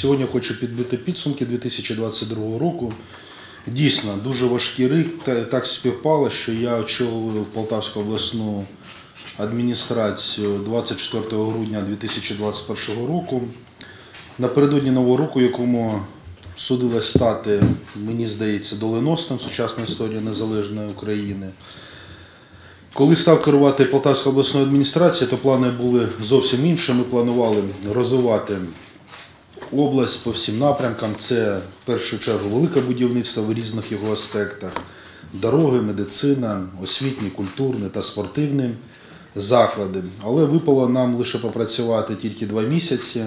Сьогодні хочу підбити підсумки 2022 року. Дійсно, дуже важкий рік. Так співпало, що я очолив Полтавську обласну адміністрацію 24 грудня 2021 року. Напередодні нового року, якому судилось стати, мені здається, доленосним сучасної історії Незалежної України. Коли став керувати Полтавською обласною адміністрацією, то плани були зовсім інші. Ми планували розвивати область по всім напрямкам. Це, в першу чергу, велике будівництво в різних його аспектах. Дороги, медицина, освітні, культурні та спортивні заклади. Але випало нам лише попрацювати тільки 2 місяці.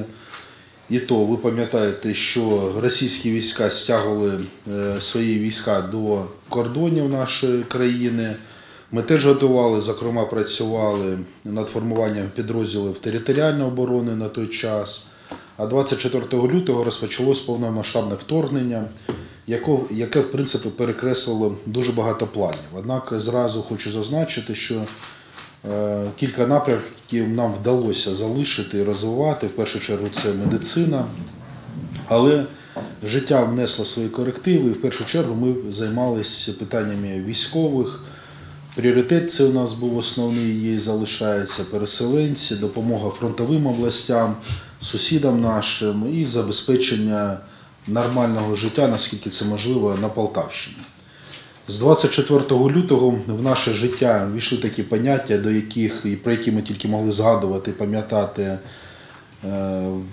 І то, ви пам'ятаєте, що російські війська стягували свої війська до кордонів нашої країни. Ми теж готували, зокрема, працювали над формуванням підрозділів територіальної оборони на той час. А 24 лютого розпочалось повномасштабне вторгнення, яке, в принципі, перекреслило дуже багато планів. Однак, зразу хочу зазначити, що кілька напрямків нам вдалося залишити і розвивати. В першу чергу це медицина, але життя внесло свої корективи. І в першу чергу ми займалися питаннями військових. Пріоритет це у нас був основний, її залишається переселенці, допомога фронтовим областям, сусідам нашим і забезпечення нормального життя, наскільки це можливо, на Полтавщині. З 24 лютого в наше життя ввійшли такі поняття, про які ми тільки могли згадувати і пам'ятати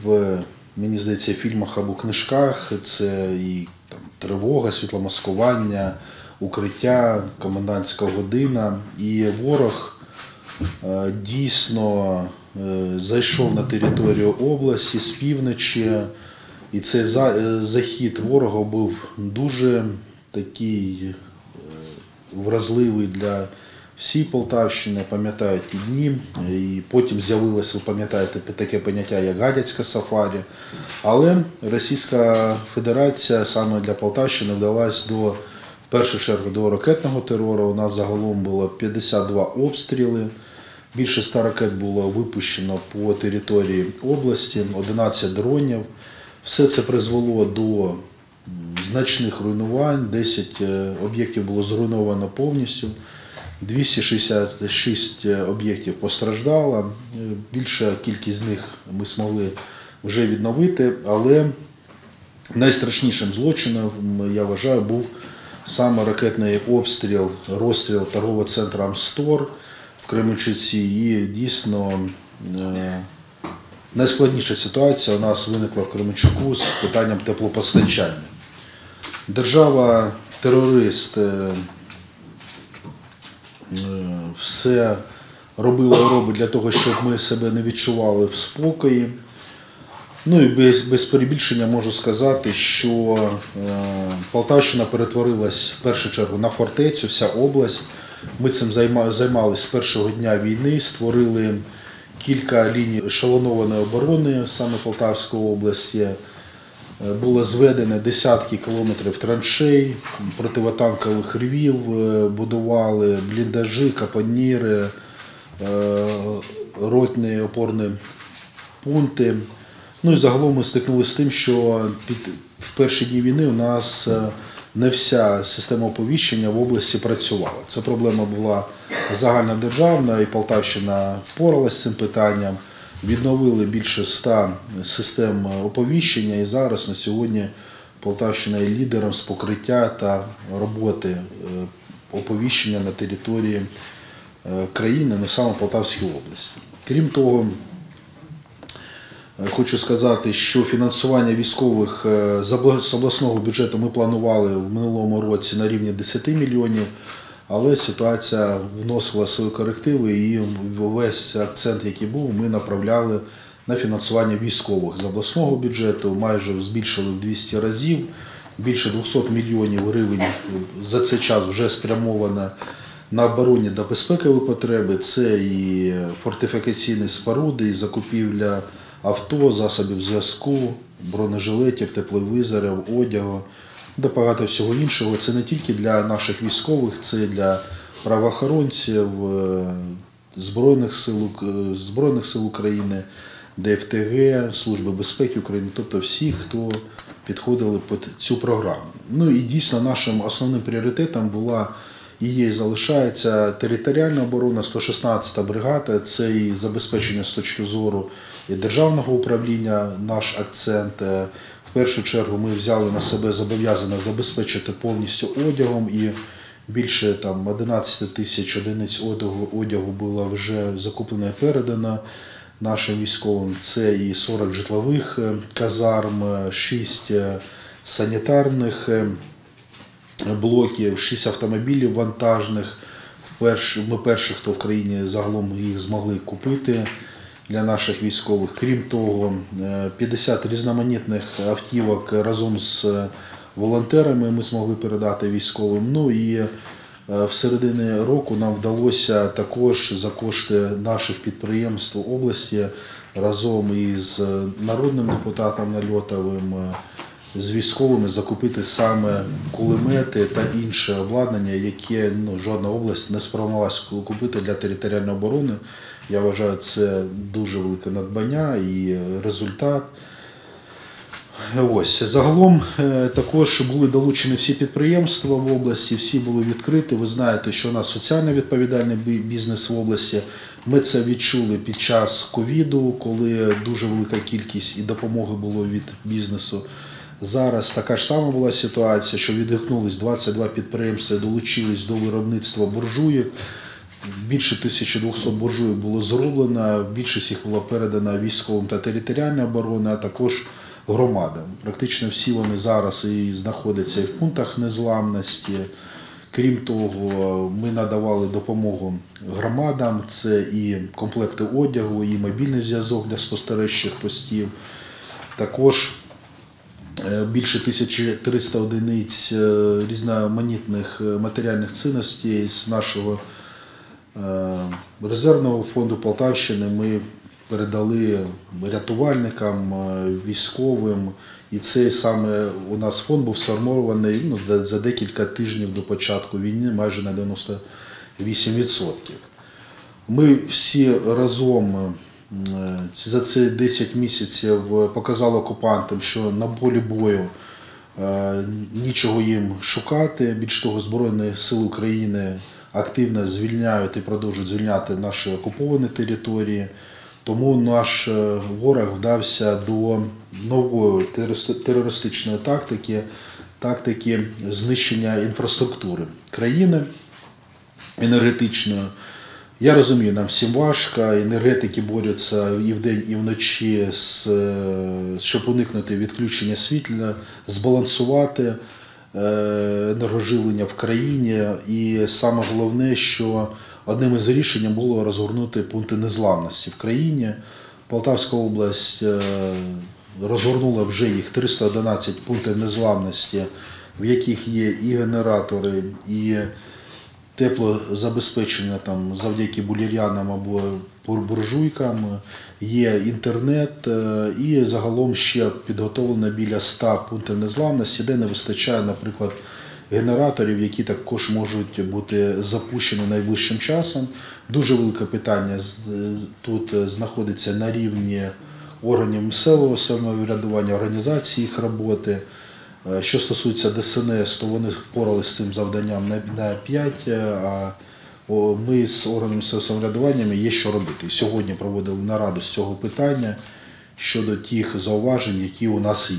в, мені здається, фільмах або книжках. Це і там, тривога, світломаскування, укриття, комендантська година. І ворог дійсно зайшов на територію області з півночі. І цей захід ворога був дуже такий вразливий для всієї Полтавщини, пам'ятають ті дні. І потім з'явилося, ви пам'ятаєте, таке поняття, як Гадяцька сафарі. Але Російська Федерація саме для Полтавщини вдалась в першу чергу до ракетного терору. У нас загалом було 52 обстріли. Більше 100 ракет було випущено по території області, 11 дронів. Все це призвело до значних руйнувань, 10 об'єктів було зруйновано повністю, 266 об'єктів постраждало, більша кількість з них ми змогли вже відновити, але найстрашнішим злочином, я вважаю, був саме ракетний обстріл, розстріл торгового центру «Амстор» в Кременчуці. І дійсно найскладніша ситуація у нас виникла в Кременчуку з питанням теплопостачання. Держава-терорист все робила і робить для того, щоб ми себе не відчували в спокої. Ну і без перебільшення можу сказати, що Полтавщина перетворилась в першу чергу на фортецю, вся область. Ми цим займалися з першого дня війни, створили кілька ліній ешелонованої оборони саме Полтавської області. Було зведено десятки кілометрів траншей, противотанкових рвів, будували бліндажі, капоніри, ротні опорні пункти. Ну і загалом ми стикнулися з тим, що в перші дні війни у нас не вся система оповіщення в області працювала. Ця проблема була загальнодержавна, і Полтавщина впоралася з цим питанням. Відновили більше 100 систем оповіщення, і зараз на сьогодні Полтавщина є лідером з покриття та роботи оповіщення на території країни, не саме Полтавської області. Крім того, хочу сказати, що фінансування військових з обласного бюджету ми планували в минулому році на рівні 10 мільйонів, але ситуація вносила свої корективи і весь акцент, який був, ми направляли на фінансування військових з обласного бюджету, майже збільшили в 200 разів, більше 200 мільйонів гривень за цей час вже спрямовано на оборонні та безпекові потреби. Це і фортифікаційні споруди, і закупівля авто, засобів зв'язку, бронежилетів, тепловізорів, одягу, та багато всього іншого. Це не тільки для наших військових, це для правоохоронців, Збройних сил України, ДФТГ, Служба безпеки України, тобто всі, хто підходили під цю програму. Ну і дійсно нашим основним пріоритетом була і є, залишається територіальна оборона, 116-та бригада, це і забезпечення з точки зору державного управління, наш акцент. В першу чергу ми взяли на себе зобов'язання забезпечити повністю одягом, і більше там 11 тисяч одиниць одягу було вже закуплено і передано нашим військовим. Це і 40 житлових казарм, 6 санітарних блоків, 6 автомобілів вантажних. Ми перші, хто в країні загалом їх змогли купити для наших військових. Крім того, 50 різноманітних автівок разом з волонтерами ми змогли передати військовим. Ну і в середині року нам вдалося також за кошти наших підприємств області разом із народним депутатом Нальотовим, з військовими закупити саме кулемети та інше обладнання, яке жодна область не спроможна купити для територіальної оборони. Я вважаю, це дуже велике надбання і результат. Ось. Загалом також були долучені всі підприємства в області, всі були відкриті. Ви знаєте, що у нас соціально відповідальний бізнес в області. Ми це відчули під час ковіду, коли дуже велика кількість і допомоги було від бізнесу. Зараз така ж сама була ситуація, що відгукнулись 22 підприємства, долучились до виробництва буржуїв. Більше 1200 буржуїв було зроблено, більшість їх було передано військовим та територіальній обороні, а також громадам. Практично всі вони зараз і знаходяться і в пунктах незламності. Крім того, ми надавали допомогу громадам, це і комплекти одягу, і мобільний зв'язок для спостережчих постів. Також більше 1300 одиниць різноманітних матеріальних цінностей з нашого резервного фонду Полтавщини ми передали рятувальникам, військовим. І цей саме у нас фонд був сформований за декілька тижнів до початку війни, майже на 98%. Ми всі разом за ці 10 місяців показали окупантам, що на полі бою нічого їм шукати. Більш того, Збройні сили України активно звільняють і продовжують звільняти наші окуповані території. Тому наш ворог вдався до нової терористичної тактики знищення інфраструктури країни енергетичної. Я розумію, нам всім важко, енергетики борються і вдень, і вночі, щоб уникнути відключення світла, збалансувати енергоживлення в країні. І саме головне, що одним із рішень було розгорнути пункти незламності в країні. Полтавська область розгорнула вже їх 311 пунктів незламності, в яких є і генератори, і теплозабезпечення там, завдяки булір'янам або буржуйкам, є інтернет і загалом ще підготовлено біля 100 пунктів незламності, де не вистачає, наприклад, генераторів, які також можуть бути запущені найближчим часом. Дуже велике питання тут знаходиться на рівні органів місцевого самоврядування, організації їх роботи. Що стосується ДСНС, то вони впоралися з цим завданням на 5, а ми з органами самоврядування є що робити. Сьогодні проводили нараду з цього питання щодо тих зауважень, які у нас є.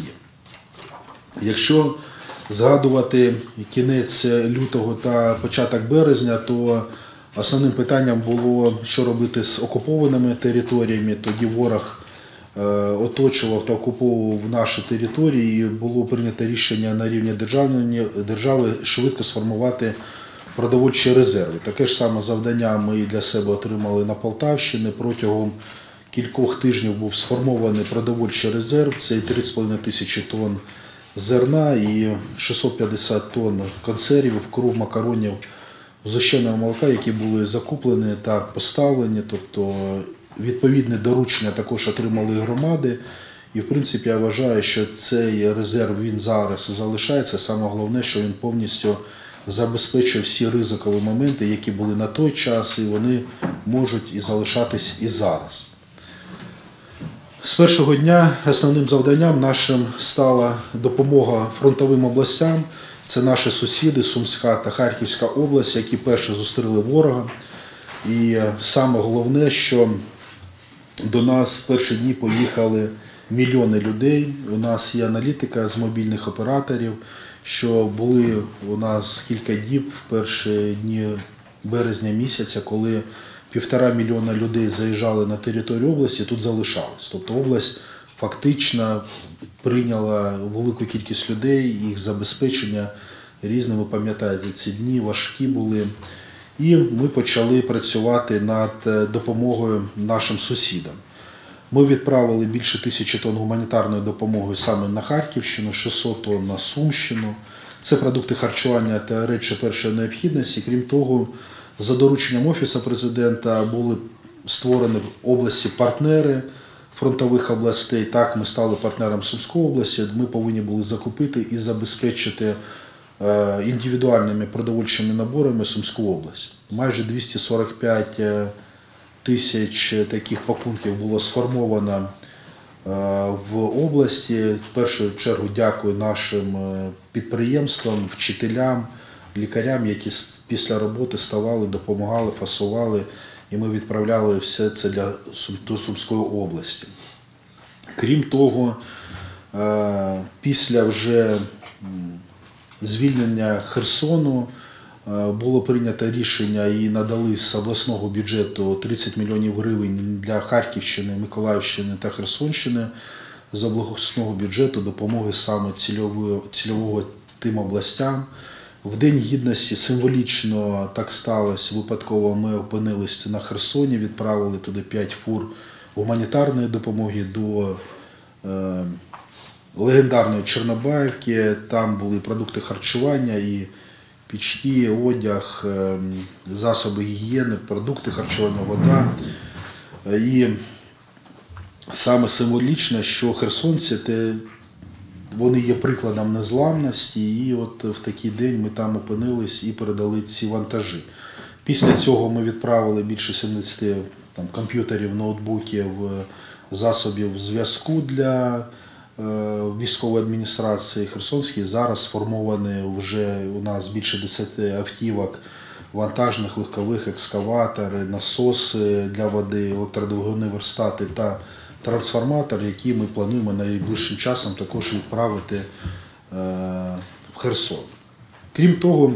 Якщо згадувати кінець лютого та початок березня, то основним питанням було, що робити з окупованими територіями. Тоді ворог оточував та окуповував наші території, і було прийнято рішення на рівні держави швидко сформувати продовольчі резерви. Таке ж саме завдання ми для себе отримали на Полтавщині. Протягом кількох тижнів був сформований продовольчий резерв, це 3,5 тисячі тонн зерна і 650 тонн консервів, кров, макаронів, згущеного молока, які були закуплені та поставлені, тобто відповідне доручення також отримали громади. І, в принципі, я вважаю, що цей резерв, він зараз залишається. Саме головне, що він повністю забезпечує всі ризикові моменти, які були на той час, і вони можуть і залишатись і зараз. З першого дня основним завданням нашим стала допомога фронтовим областям. Це наші сусіди Сумська та Харківська область, які перші зустріли ворога. І саме головне, що до нас в перші дні поїхали мільйони людей. У нас є аналітика з мобільних операторів, що були у нас кілька діб в перші дні березня місяця, коли 1,5 мільйона людей заїжджали на територію області, тут залишались. Тобто область фактично прийняла велику кількість людей, їх забезпечення різне, ви пам'ятаєте, ці дні важкі були. І ми почали працювати над допомогою нашим сусідам. Ми відправили більше 1000 тонн гуманітарної допомоги саме на Харківщину, 600 тонн на Сумщину. Це продукти харчування та речі першої необхідності. Крім того, за дорученням Офісу Президента були створені в області партнери фронтових областей. Так, ми стали партнером Сумської області. Ми повинні були закупити і забезпечити індивідуальними продовольчими наборами Сумську область. Майже 245 тисяч таких пакунків було сформовано в області. В першу чергу дякую нашим підприємствам, вчителям, лікарям, які після роботи ставали, допомагали, фасували, і ми відправляли все це до Сумської області. Крім того, після вже звільнення Херсону було прийнято рішення і надали з обласного бюджету 30 мільйонів гривень для Харківщини, Миколаївщини та Херсонщини, з обласного бюджету допомоги саме цільового тим областям. В День Гідності символічно так сталося, випадково ми опинилися на Херсоні, відправили туди 5 фур гуманітарної допомоги до легендарної Чорнобаївки. Там були продукти харчування, і пічки, одяг, засоби гігієни, продукти харчування, вода. І саме символічно, що херсонці вони є прикладом незламності, і от в такий день ми там опинились і передали ці вантажі. Після цього ми відправили більше 70 комп'ютерів, ноутбуків, засобів зв'язку для військової адміністрації Херсонської. Зараз сформовані вже у нас більше 10 автівок вантажних, легкових, екскаватори, насоси для води, електродвигуни, верстати та трансформатор, який ми плануємо найближчим часом також відправити в Херсон. Крім того,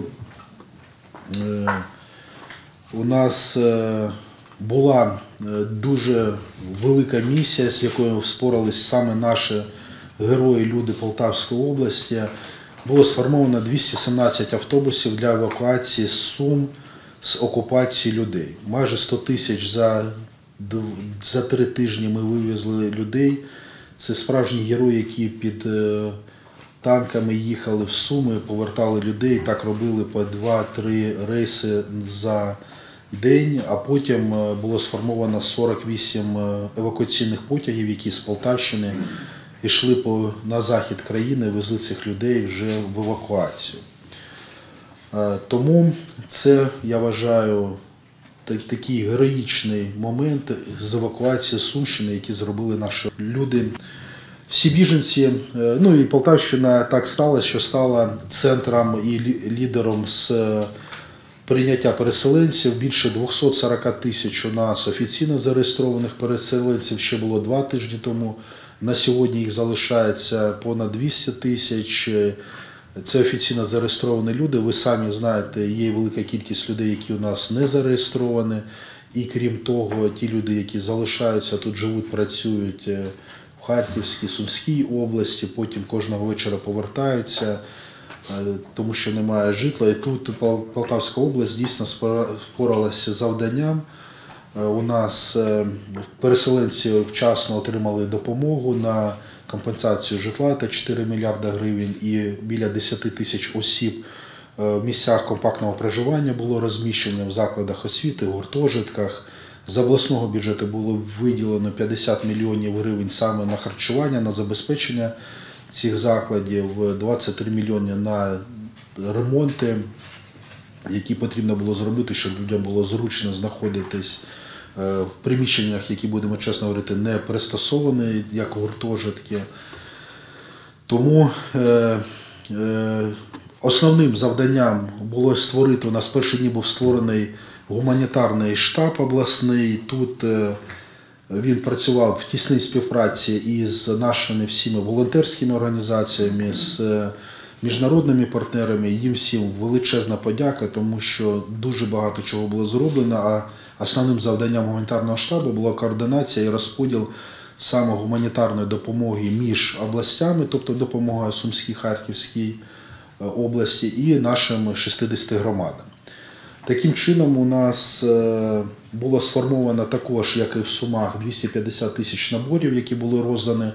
у нас була дуже велика місія, з якою впоралися саме наші герої, люди Полтавської області. Було сформовано 217 автобусів для евакуації з Сум, з окупації людей. Майже 100 тисяч за 3 тижні ми вивезли людей. Це справжні герої, які під танками їхали в Суми, повертали людей. Так робили по 2-3 рейси за день, а потім було сформовано 48 евакуаційних потягів, які з Полтавщини йшли на захід країни, везли цих людей вже в евакуацію. Тому це, я вважаю, такий героїчний момент з евакуації Сумщини, які зробили наші люди. Всі біженці, ну і Полтавщина так стала, що стала центром і лідером з прийняття переселенців. Більше 240 тисяч у нас офіційно зареєстрованих переселенців ще було 2 тижні тому. На сьогодні їх залишається понад 200 тисяч. Це офіційно зареєстровані люди. Ви самі знаєте, є велика кількість людей, які у нас не зареєстровані. І крім того, ті люди, які залишаються, тут живуть, працюють в Харківській, Сумській області, потім кожного вечора повертаються, тому що немає житла. І тут Полтавська область дійсно впоралася з завданням. У нас переселенці вчасно отримали допомогу на компенсацію житла, та 4 мільярди гривень, і біля 10 тисяч осіб в місцях компактного проживання було розміщено в закладах освіти, в гуртожитках. З обласного бюджету було виділено 50 мільйонів гривень саме на харчування, на забезпечення цих закладів, 23 мільйони на ремонти, які потрібно було зробити, щоб людям було зручно знаходитись в приміщеннях, які, будемо чесно говорити, не пристосовані, як гуртожитки. Тому основним завданням було створити, у нас перший день був створений гуманітарний штаб обласний. Тут він працював в тісній співпраці із нашими всіма волонтерськими організаціями, з міжнародними партнерами. Їм всім величезна подяка, тому що дуже багато чого було зроблено, а основним завданням гуманітарного штабу була координація і розподіл саме гуманітарної допомоги між областями, тобто допомога Сумській, Харківській області і нашим 60 громадам. Таким чином у нас було сформовано також, як і в Сумах, 250 тисяч наборів, які були роздані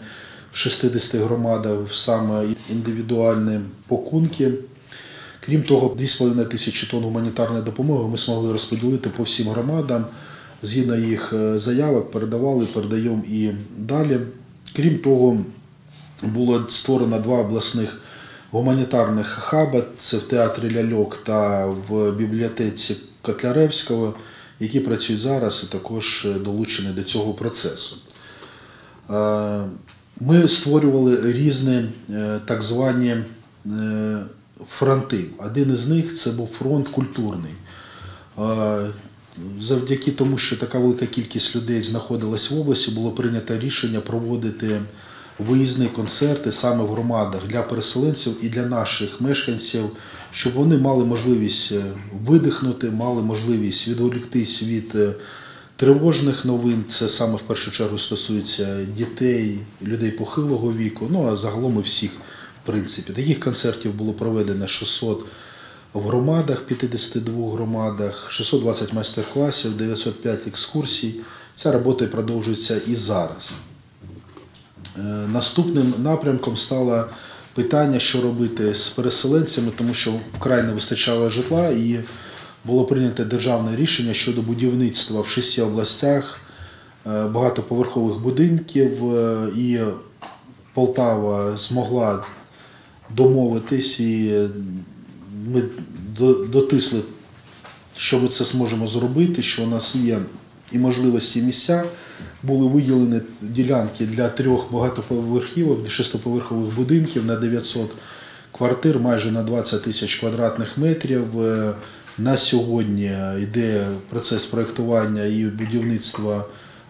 в 60 громадах саме індивідуальні пакунки. Крім того, 2,5 тисячі тонн гуманітарної допомоги ми змогли розподілити по всім громадам. Згідно їх заявок передавали, передаємо і далі. Крім того, було створено два обласних гуманітарних хаба, це в Театрі Ляльок та в бібліотеці Котляревського, які працюють зараз і також долучені до цього процесу. Ми створювали різні так звані фронти. Один із них – це був фронт культурний. Завдяки тому, що така велика кількість людей знаходилась в області, було прийнято рішення проводити виїзні концерти саме в громадах для переселенців і для наших мешканців, щоб вони мали можливість видихнути, мали можливість відволіктись від тривожних новин. Це саме в першу чергу стосується дітей, людей похилого віку, ну а загалом і всіх, в принципі. Таких концертів було проведено 600 в громадах, 52 громадах, 620 майстер-класів, 905 екскурсій. Ця робота продовжується і зараз. Наступним напрямком стало питання, що робити з переселенцями, тому що вкрай не вистачало житла і було прийнято державне рішення щодо будівництва в 6 областях багатоповерхових будинків, і Полтава змогла домовитись, і ми дотисли, що ми це зможемо зробити, що у нас є і можливості, і місця. Були виділені ділянки для 3 багатоповерхівок, 6-поверхових будинків на 900 квартир, майже на 20 тисяч квадратних метрів. На сьогодні йде процес проєктування і будівництва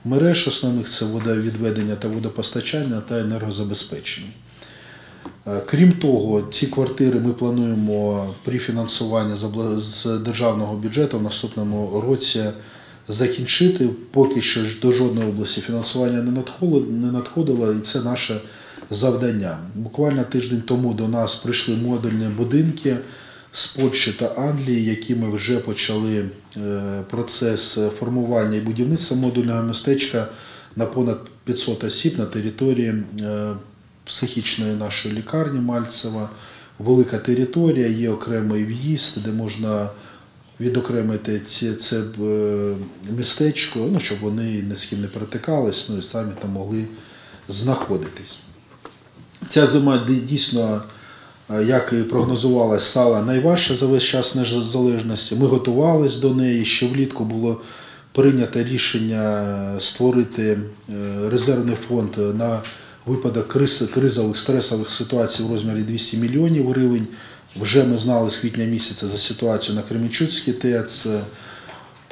мереж основних – це водовідведення та водопостачання та енергозабезпечення. Крім того, ці квартири ми плануємо при фінансуванні з державного бюджету в наступному році закінчити. Поки що до жодної області фінансування не надходило, і це наше завдання. Буквально тиждень тому до нас прийшли модульні будинки з Польщі та Англії, які ми вже почали процес формування і будівництва модульного містечка на понад 500 осіб на території психічної нашої лікарні Мальцева. Велика територія, є окремий в'їзд, де можна відокремити це містечко, ну, щоб вони ні з ким не перетикались, ну, і самі там могли знаходитись. Ця зима дійсно, як і прогнозувалося, стала найважча за весь час незалежності. Ми готувалися до неї, ще влітку було прийнято рішення створити резервний фонд на випадок кризових, стресових ситуацій в розмірі 200 мільйонів гривень. Вже ми знали з квітня місяця за ситуацію на Кременчуцькій ТЕЦ.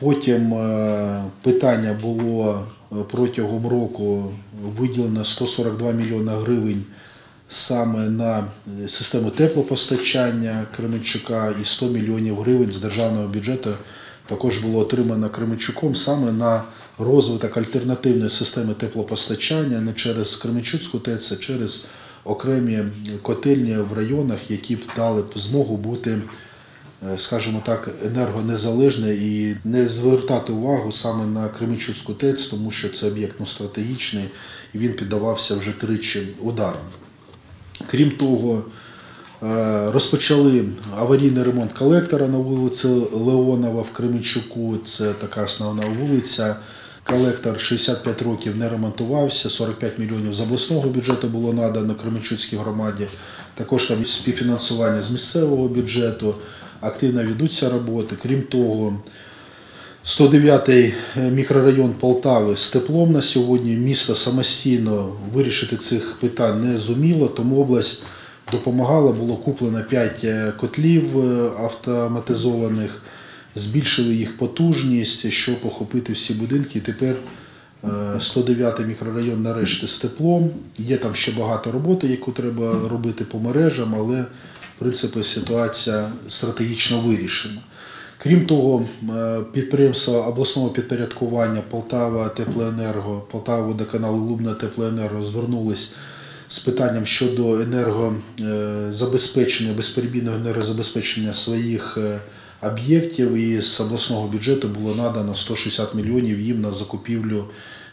Потім питання було протягом року виділено 142 мільйона гривень саме на систему теплопостачання Кременчука і 100 мільйонів гривень з державного бюджету також було отримано Кременчуком саме на розвиток альтернативної системи теплопостачання не через Кременчуцьку ТЕЦ, а через окремі котельні в районах, які б дали змогу бути, скажімо так, енергонезалежні і не звертати увагу саме на Кременчуцьку ТЕЦ, тому що це об'єкт стратегічний і він піддавався вже 3 ударам. Крім того, розпочали аварійний ремонт колектора на вулиці Леонова в Кременчуку, це така основна вулиця. Колектор 65 років не ремонтувався, 45 мільйонів з обласного бюджету було надано Кременчуцькій громаді, також там співфінансування з місцевого бюджету, активно ведуться роботи. Крім того, 109-й мікрорайон Полтави з теплом на сьогодні. Місто самостійно вирішити цих питань не зуміло, тому область допомагала, було куплено 5 котлів автоматизованих, збільшили їх потужність, щоб охопити всі будинки. Тепер 109-й мікрорайон нарешті з теплом. Є там ще багато роботи, яку треба робити по мережам, але в принципі ситуація стратегічно вирішена. Крім того, підприємства обласного підпорядкування Полтава Теплоенерго, Полтава водоканалу, Лубна Теплоенерго звернулись з питанням щодо енергозабезпечення, безперебійного енергозабезпечення своїх об'єктів, і з обласного бюджету було надано 160 мільйонів їм на закупівлю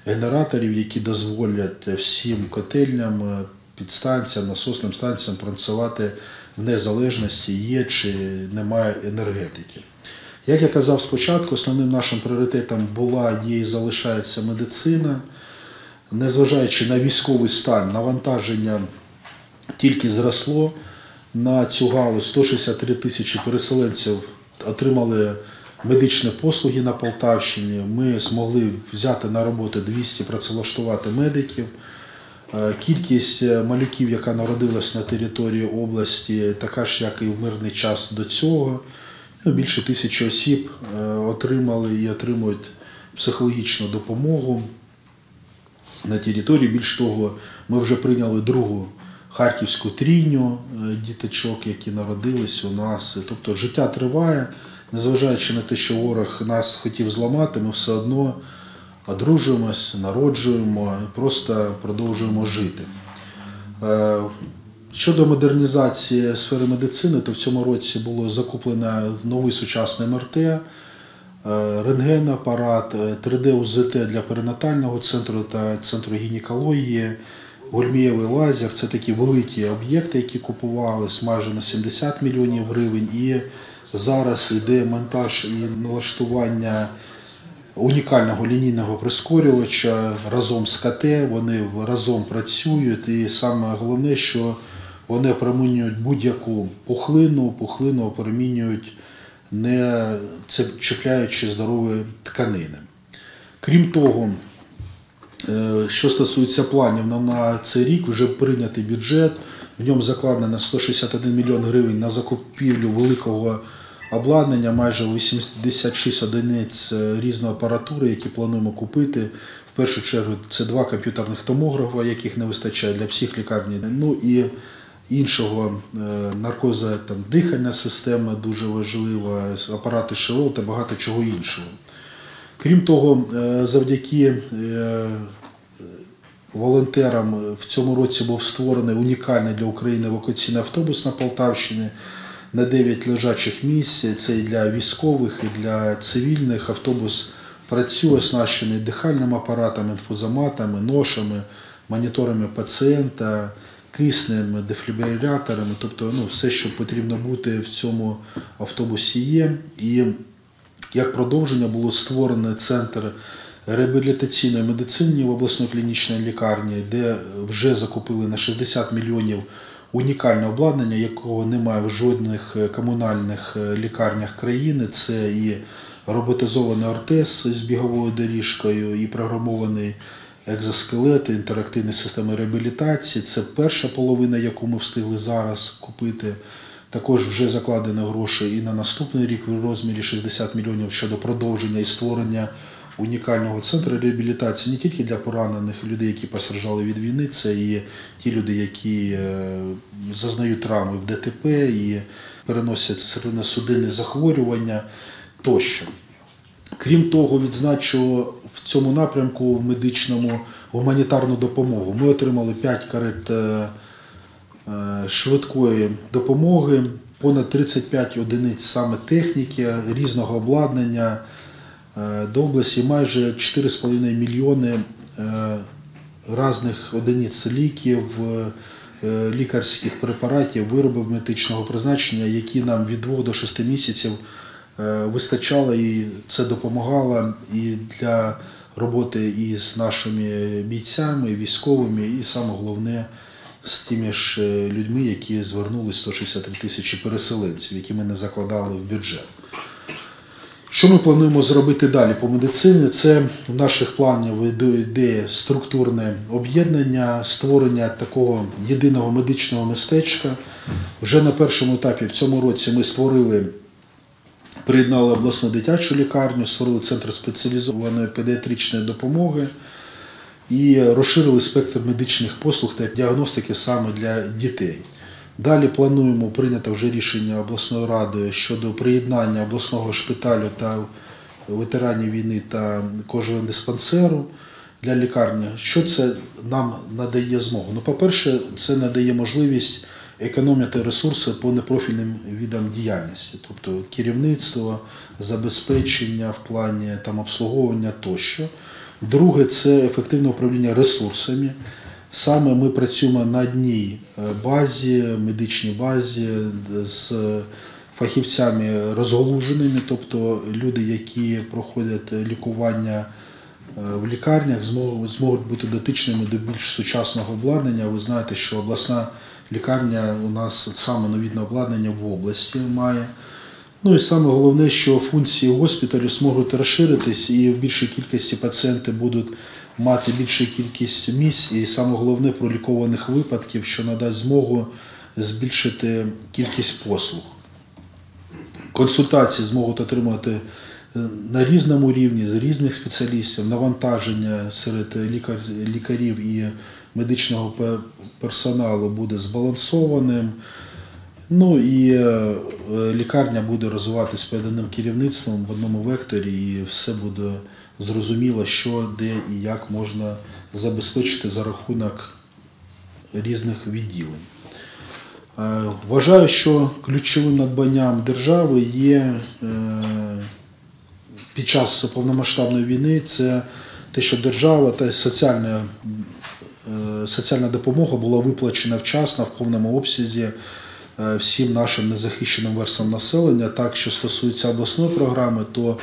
генераторів, які дозволять всім котельням, підстанціям, насосним станціям працювати в незалежності, є чи немає енергетики. Як я казав спочатку, основним нашим пріоритетом була, є і залишається медицина. Незважаючи на військовий стан, навантаження тільки зросло на цю галузь. 163 тисячі переселенців отримали медичні послуги на Полтавщині. Ми змогли взяти на роботу 200, працевлаштувати медиків. Кількість малюків, яка народилась на території області, така ж, як і в мирний час до цього. Більше 1000 осіб отримали і отримують психологічну допомогу на території. Більш того, ми вже прийняли другу харківську трійню діточок, які народились у нас. Тобто життя триває, незважаючи на те, що ворог нас хотів зламати, ми все одно одружуємось, народжуємо і просто продовжуємо жити. Щодо модернізації сфери медицини, то в цьому році було закуплено новий сучасний МРТ, рентген-апарат, 3D-УЗТ для перинатального центру та центру гінекології, гульмієвий лазер – це такі великі об'єкти, які купувалися майже на 70 мільйонів гривень. І зараз йде монтаж і налаштування унікального лінійного прискорювача разом з КТ, вони разом працюють, і саме головне, що вони опромінюють будь-яку пухлину, пухлину опромінюють, не чіпляючи здорові тканини. Крім того, що стосується планів на цей рік, вже прийнятий бюджет, в ньому закладено 161 мільйон гривень на закупівлю великого обладнання, майже 86 одиниць різної апаратури, які плануємо купити. В першу чергу це 2 комп'ютерних томографи, яких не вистачає для всіх лікарні. Ну і іншого наркоза, там, дихальна система дуже важлива, апарати ШО та багато чого іншого. Крім того, завдяки волонтерам в цьому році був створений унікальний для України евакуаційний автобус на Полтавщині на 9 лежачих місць, це і для військових, і для цивільних. Автобус працює, оснащений дихальним апаратом, інфузоматами, ношами, моніторами пацієнта, киснем, дефібриляторами. Тобто все, що потрібно бути в цьому автобусі, є. І як продовження було створено центр реабілітаційної медицини в обласній клінічній лікарні, де вже закупили на 60 мільйонів унікальне обладнання, якого немає в жодних комунальних лікарнях країни. Це і роботизований ортез з біговою доріжкою, і програмований екзоскелет, інтерактивні системи реабілітації. Це перша половина, яку ми встигли зараз купити. Також вже закладено гроші і на наступний рік в розмірі 60 мільйонів щодо продовження і створення унікального центру реабілітації не тільки для поранених людей, які постраждали від війни, це і ті люди, які зазнають травми в ДТП і переносять серцево-судинні захворювання тощо. Крім того, відзначу в цьому напрямку, в медичному, гуманітарну допомогу. Ми отримали 5 карет швидкої допомоги, понад 35 одиниць саме техніки, різного обладнання до області, майже 4,5 мільйони різних одиниць ліків, лікарських препаратів, виробів медичного призначення, які нам від 2 до 6 місяців вистачало, і це допомагало і для роботи і з нашими бійцями, військовими, і саме головне з тими ж людьми, які звернулись, 163 тисячі переселенців, які ми не закладали в бюджет. Що ми плануємо зробити далі по медицині? Це в наших планів йде структурне об'єднання, створення такого єдиного медичного містечка. Вже на першому етапі в цьому році ми створили, приєднали обласну дитячу лікарню, створили центр спеціалізованої педіатричної допомоги і розширили спектр медичних послуг та діагностики саме для дітей. Далі плануємо прийняти вже рішення обласною радою щодо приєднання обласного шпиталю та ветеранів війни та кожного диспансеру для лікарні. Що це нам надає змогу? Ну, по-перше, це надає можливість економити ресурси по непрофільним видам діяльності, тобто керівництво, забезпечення в плані там, обслуговування тощо. Друге – це ефективне управління ресурсами. Саме ми працюємо на одній базі, медичній базі, з фахівцями розгалуженими, тобто люди, які проходять лікування в лікарнях, зможуть бути дотичними до більш сучасного обладнання. Ви знаєте, що обласна лікарня у нас саме новітне обладнання в області має. Ну і саме головне, що функції госпіталю зможуть розширитись і в більшій кількості пацієнти будуть мати більшу кількість місць і, саме головне, пролікованих випадків, що надасть змогу збільшити кількість послуг. Консультації зможуть отримати на різному рівні, з різних спеціалістів, навантаження серед лікарів і медичного персоналу буде збалансованим. Ну і лікарня буде розвиватися під одним керівництвом в одному векторі, і все буде зрозуміло, що, де і як можна забезпечити за рахунок різних відділень. Вважаю, що ключовим надбанням держави є під час повномасштабної війни це те, що держава та соціальна допомога була виплачена вчасно, в повному обсязі всім нашим незахищеним верствам населення. Так, що стосується обласної програми, то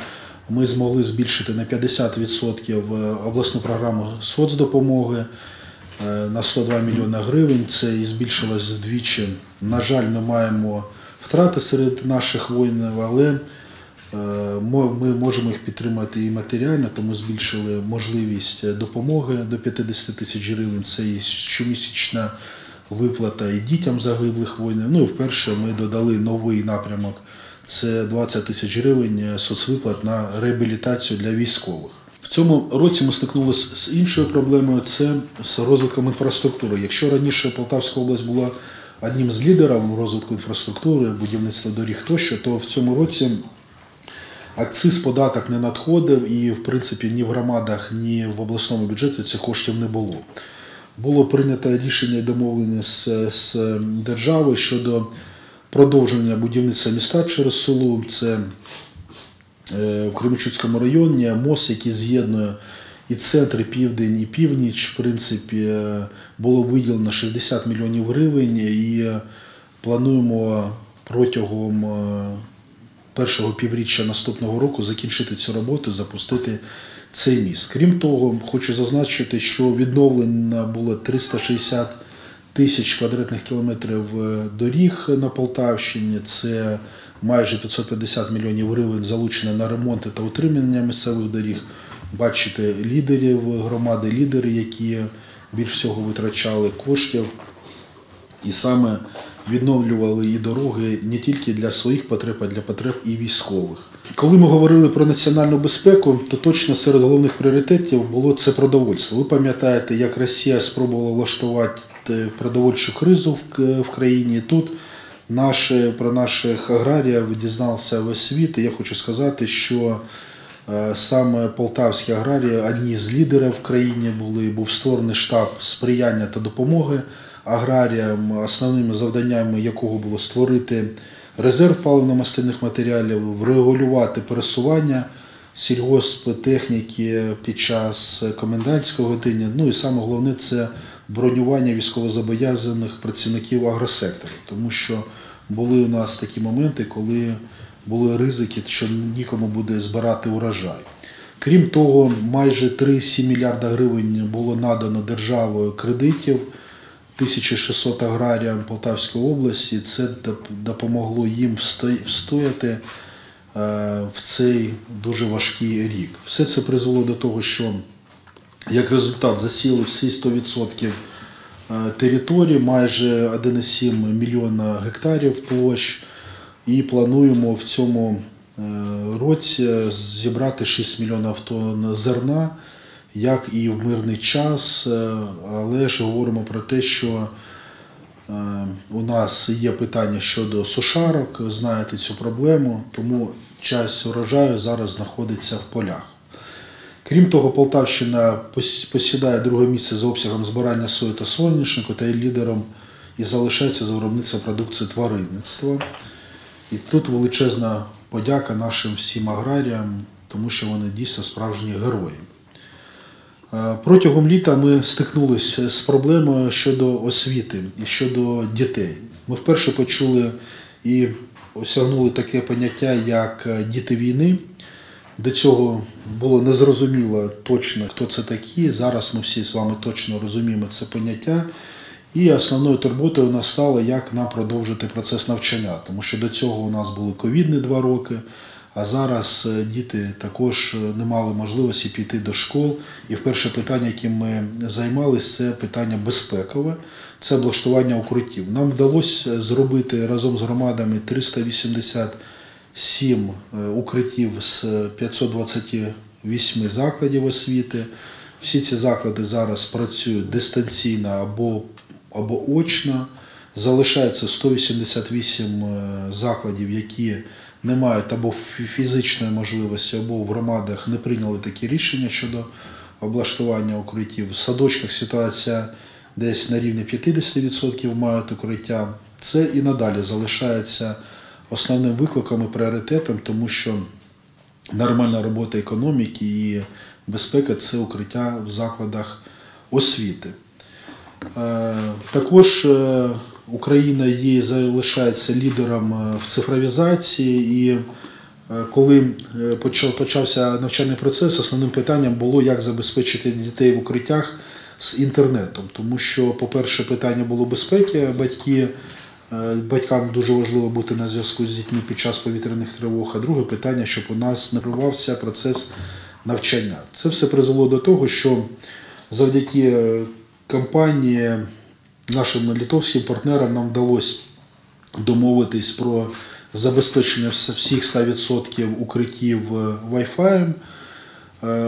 ми змогли збільшити на 50% обласну програму соцдопомоги на 102 мільйона гривень. Це і збільшилось вдвічі. На жаль, ми маємо втрати серед наших воїнів, але ми можемо їх підтримати і матеріально, тому збільшили можливість допомоги до 50 тисяч гривень. Це і щомісячна виплата і дітям загиблих воїнів. Ну і вперше ми додали новий напрямок. Це 20 тисяч гривень соцвиплат на реабілітацію для військових. В цьому році ми стикнулися з іншою проблемою – це з розвитком інфраструктури. Якщо раніше Полтавська область була одним з лідерів розвитку інфраструктури, будівництва доріг тощо, то в цьому році акциз податок не надходив і, в принципі, ні в громадах, ні в обласному бюджеті цих коштів не було. Було прийнято рішення і домовлення з державою щодо продовження будівництва міста через село. Це в Кременчуцькому районі мост, який з'єднує і центр, і південь, і північ. В принципі, було виділено 60 мільйонів гривень і плануємо протягом першого півріччя наступного року закінчити цю роботу, запустити цей міст. Крім того, хочу зазначити, що відновлено було 360 тисяч квадратних кілометрів доріг на Полтавщині, це майже 550 мільйонів гривень залучено на ремонти та утримання місцевих доріг. Бачите, лідерів громади, лідери, які більш всього витрачали коштів і саме відновлювали і дороги не тільки для своїх потреб, а для потреб і військових. Коли ми говорили про національну безпеку, то точно серед головних пріоритетів було це продовольство. Ви пам'ятаєте, як Росія спробувала влаштувати продовольчу кризу в країні. Тут про наших аграріїв дізнався весь світ. І я хочу сказати, що саме полтавські аграрії одні з лідерів в країні були. Був створений штаб сприяння та допомоги аграріям, основними завданнями якого було створити резерв паливно-мастильних матеріалів, врегулювати пересування сільгосптехніки під час комендантської години. Ну і саме головне – це бронювання військовозобов'язаних працівників агросектору. Тому що були у нас такі моменти, коли були ризики, що нікому буде збирати урожай. Крім того, майже 3,7 мільярда гривень було надано державою кредитів, 1600 аграріям Полтавської області. Це допомогло їм встояти в цей дуже важкий рік. Все це призвело до того, що як результат засіли всі 100% території, майже 1,7 мільйона гектарів площ, і плануємо в цьому році зібрати 6 мільйонів тонн зерна, як і в мирний час, але ж говоримо про те, що у нас є питання щодо сушарок, знаєте цю проблему, тому часть урожаю зараз знаходиться в полях. Крім того, Полтавщина посідає друге місце за обсягом збирання сої та соняшнику та є лідером і залишається за виробництвом продукції тваринництва. І тут величезна подяка нашим всім аграріям, тому що вони дійсно справжні герої. Протягом літа ми стикнулися з проблемою щодо освіти і щодо дітей. Ми вперше почули і осягнули таке поняття, як «діти війни». До цього було незрозуміло точно, хто це такі. Зараз ми всі з вами точно розуміємо це поняття. І основною турботою у нас стало, як нам продовжити процес навчання. Тому що до цього у нас були ковідні 2 роки, а зараз діти також не мали можливості піти до школ. І перше питання, яким ми займалися, це питання безпекове, це облаштування укриттів. Нам вдалося зробити разом з громадами 387 укриттів з 528 закладів освіти. Всі ці заклади зараз працюють дистанційно або очно. Залишається 188 закладів, які не мають або фізичної можливості, або в громадах не прийняли такі рішення щодо облаштування укриттів. В садочках ситуація десь на рівні 50% мають укриття. Це і надалі залишається основним викликом і пріоритетом, тому що нормальна робота економіки і безпека – це укриття в закладах освіти. Також Україна є, залишається лідером в цифровізації, і коли почався навчальний процес, основним питанням було, як забезпечити дітей в укриттях з інтернетом. Тому що, по-перше, питання було безпеки. Батькам дуже важливо бути на зв'язку з дітьми під час повітряних тривог. А друге питання, щоб у нас не порвався процес навчання. Це все призвело до того, що завдяки компанії, нашим литовським партнерам, нам вдалося домовитись про забезпечення всіх 100% укриттів Wi-Fi.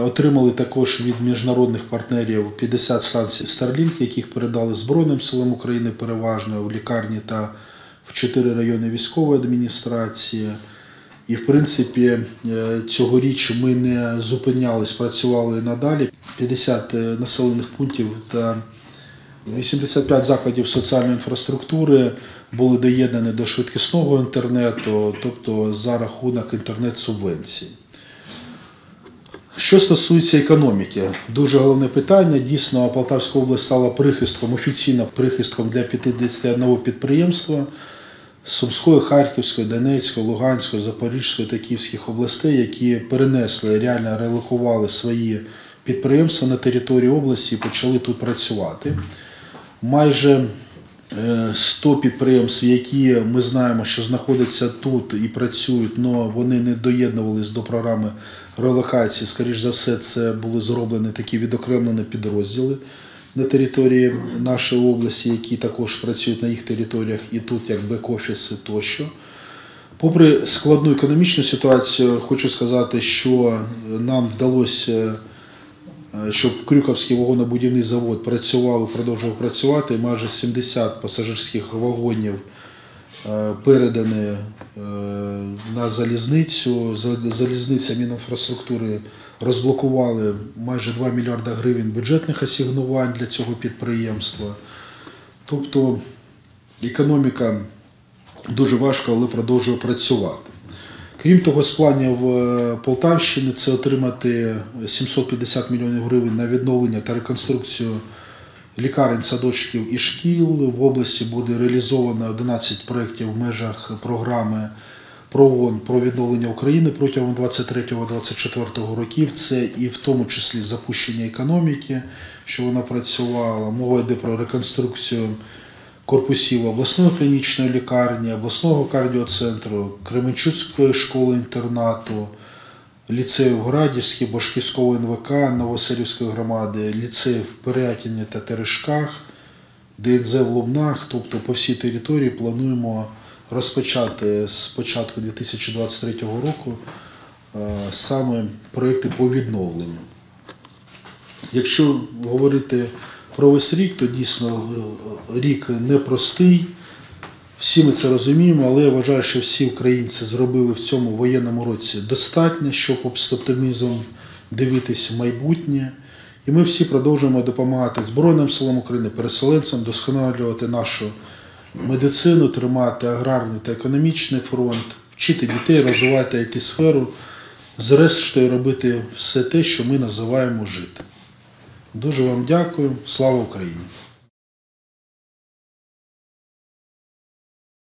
Отримали також від міжнародних партнерів 50 станцій Starlink, яких передали Збройним силам України переважно в лікарні та в 4 райони військової адміністрації. І, в принципі, цьогоріч ми не зупинялись, працювали надалі. 50 населених пунктів та 85 закладів соціальної інфраструктури були доєднані до швидкісного інтернету, тобто за рахунок інтернет-субвенцій. Що стосується економіки, дуже головне питання. Дійсно, Полтавська область стала прихистком, офіційно прихистком для 51 підприємства з Сумської, Харківської, Донецької, Луганської, Запорізької та Київських областей, які перенесли, реально релокували свої підприємства на території області і почали тут працювати. Майже 100 підприємств, які ми знаємо, що знаходяться тут і працюють, але вони не доєднувалися до програми релокації. Скоріше за все, це були зроблені такі відокремлені підрозділи на території нашої області, які також працюють на їх територіях і тут, як бек-офіси тощо. Попри складну економічну ситуацію, хочу сказати, що нам вдалося, щоб Крюковський вагонобудівний завод працював і продовжував працювати. Майже 70 пасажирських вагонів передані на залізницю. Залізниця Мінінфраструктури розблокували майже 2 мільярда гривень бюджетних асигнувань для цього підприємства. Тобто економіка дуже важка, але продовжує працювати. Крім того, з планів Полтавщини це отримати 750 мільйонів гривень на відновлення та реконструкцію лікарень, садочків і шкіл. В області буде реалізовано 11 проєктів в межах програми ООН про відновлення України протягом 2023-2024 років. Це і в тому числі запущення економіки, що вона працювала. Мова йде про реконструкцію корпусів обласної клінічної лікарні, обласного кардіоцентру, Кременчуцької школи-інтернату, ліцеїв Градівській, Башківського НВК, Новоселівської громади, ліцеїв в Пирятині та Терешках, ДНЗ в Лубнах, тобто по всій території плануємо розпочати з початку 2023 року саме проєкти по відновленню. Якщо говорити про весь рік, то дійсно рік непростий, всі ми це розуміємо, але я вважаю, що всі українці зробили в цьому воєнному році достатньо, щоб з оптимізмом дивитись в майбутнє. І ми всі продовжуємо допомагати Збройним силам України, переселенцям, досконалювати нашу медицину, тримати аграрний та економічний фронт, вчити дітей, розвивати ІТ-сферу, зрештою робити все те, що ми називаємо жити. Дуже вам дякую. Слава Україні!